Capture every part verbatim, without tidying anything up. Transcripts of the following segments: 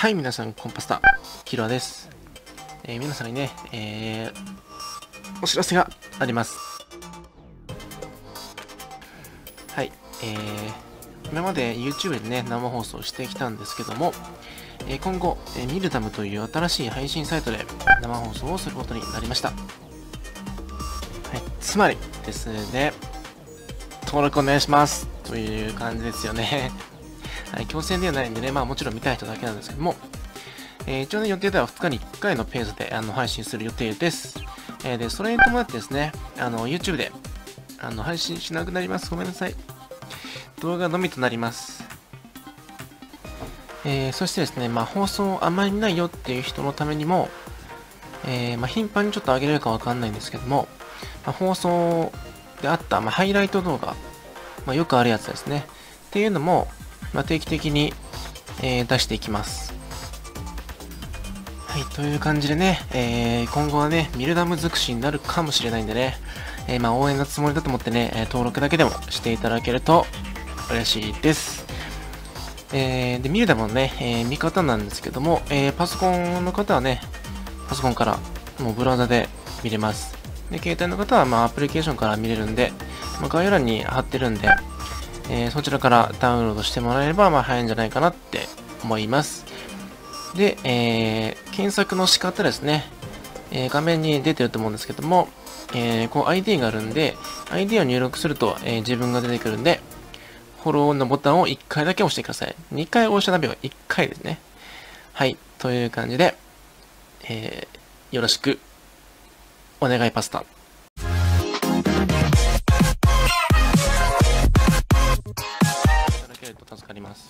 はい、皆さん、コンパスタ、キロアです。えー、皆さんにね、えー、お知らせがあります。はい、えー、今まで YouTube でね、生放送してきたんですけども、えー、今後、えー、ミルダムという新しい配信サイトで生放送をすることになりました。はい、つまりですね、登録お願いしますという感じですよね。はい、強制ではないんでね、まあもちろん見たい人だけなんですけども、えー、一応ね、予定ではふつかにいっかいのペースであの配信する予定です。えー、で、それに伴ってですね、あの、YouTube であの配信しなくなります。ごめんなさい。動画のみとなります。えー、そしてですね、まあ放送あんまり見ないよっていう人のためにも、えー、まあ頻繁にちょっと上げれるかわかんないんですけども、まあ、放送であった、まあ、ハイライト動画、まあ、よくあるやつですね。っていうのも、まあ、定期的に、えー、出していきます。はい、という感じでね、えー、今後はね、ミルダム尽くしになるかもしれないんでね、えー、まあ応援のつもりだと思ってね、登録だけでもしていただけると嬉しいです。えー、で、ミルダムのね、えー、見方なんですけども、えー、パソコンの方はね、パソコンからもうブラウザで見れます。で、携帯の方はまあアプリケーションから見れるんで、まあ、概要欄に貼ってるんで、えー、そちらからダウンロードしてもらえればまあ早いんじゃないかなって思います。で、えー、検索の仕方ですね、えー。画面に出てると思うんですけども、えー、こう アイディー があるんで、アイディー を入力すると、えー、自分が出てくるんで、フォローのボタンをいっかいだけ押してください。にかい押したナビはいっかいですね。はい、という感じで、えー、よろしくお願いパスタ。助かります。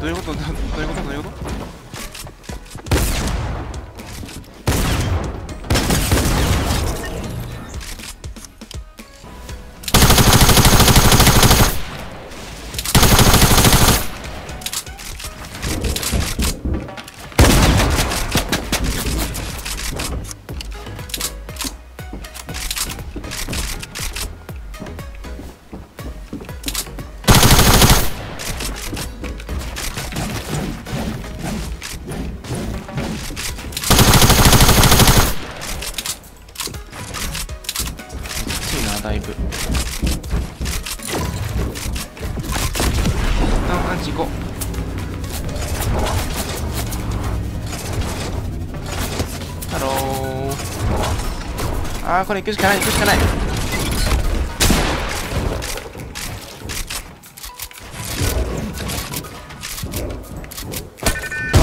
どういうことどういうことどういうことだいぶ一旦パンチいこう。ハロー。ああ、これ行くしかない行くしかない。待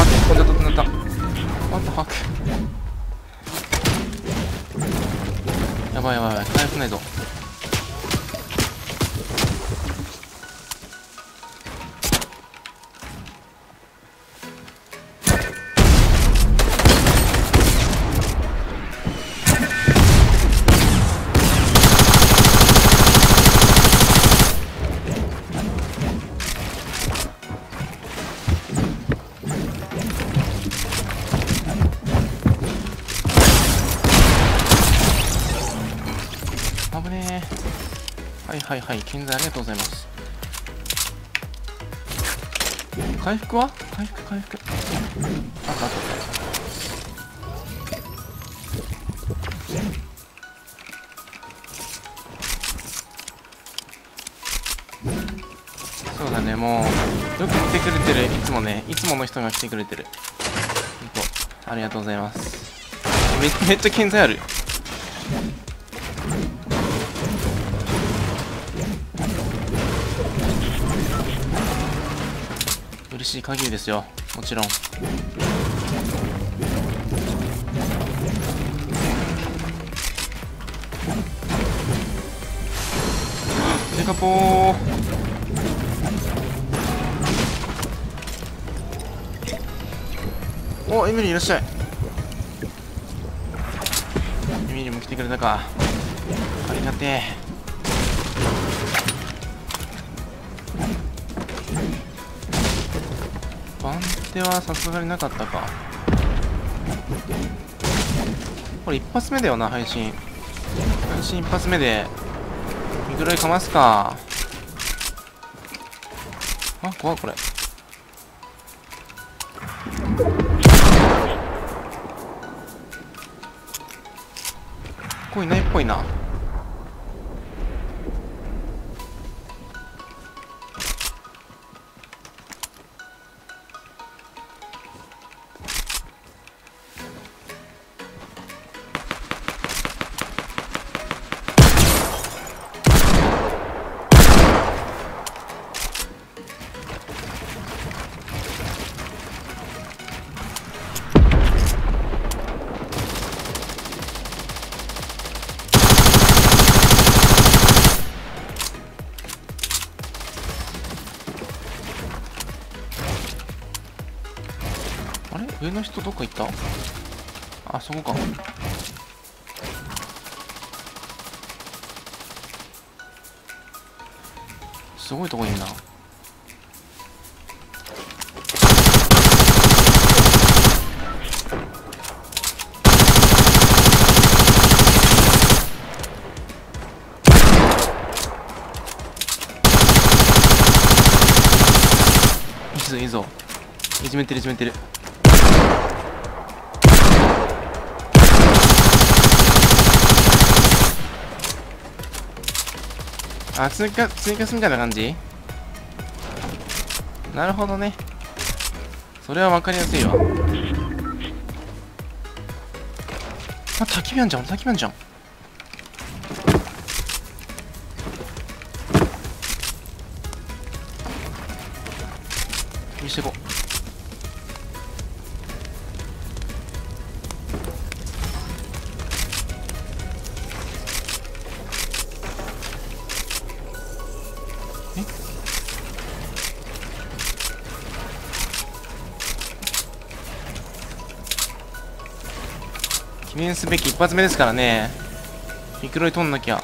って、こんなとこになった。ワットハック。やばいやばいやばい、回復ないぞ。はいはいはい、健在ありがとうございます。回復は回復回復あったあった。そうだね、もうよく来てくれてる、いつもね、いつもの人が来てくれてる、ほんとありがとうございます。め, めっちゃ健在ある。嬉しい限りですよ、もちろん。デカポー。お、エミリーいらっしゃい。エミリーも来てくれたか。ありがてえ。番手はさすがになかったか。これ一発目だよな、配信。配信一発目でミドルかますか。あ、怖っこれ。ここいないっぽいな。上の人どっか行った？あ、そこか。すごいとこいるな。いいぞいいぞ、いじめてるいじめてる。あ、追加、追加すみたいな感じ？なるほどね。それは分かりやすいわ。あ、焚き火あんじゃん、焚き火あんじゃん。見してこう。記念すべき一発目ですからね。ミクロイ取んなきゃ。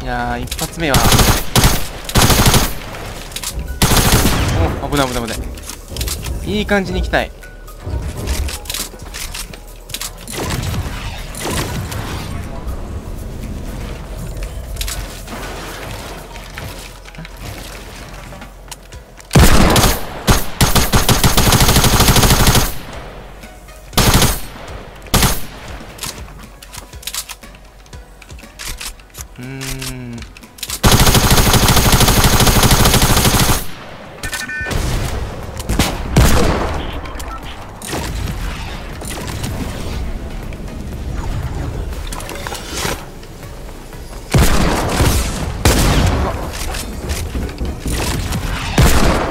いやー、一発目はお、危ない危ない危ない。いい感じに行きたい。うーん、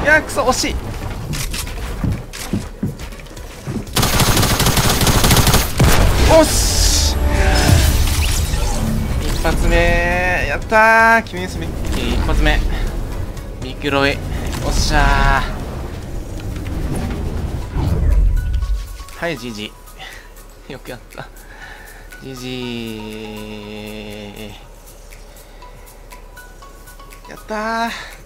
いやー、くそ惜しい。おし一発目やったー。記念すべき一発目ミクロイ。おっしゃー。はい、ジジイよくやった。ジジイやったー。